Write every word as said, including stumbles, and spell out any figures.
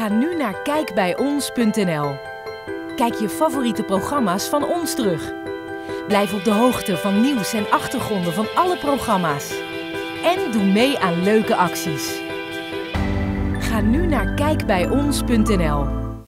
Ga nu naar kijk bij ons punt n l. Kijk je favoriete programma's van ons terug. Blijf op de hoogte van nieuws en achtergronden van alle programma's. En doe mee aan leuke acties. Ga nu naar kijk bij ons punt n l.